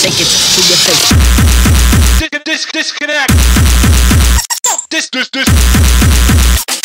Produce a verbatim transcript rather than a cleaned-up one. shake it to your face. Disconnect. Dis dis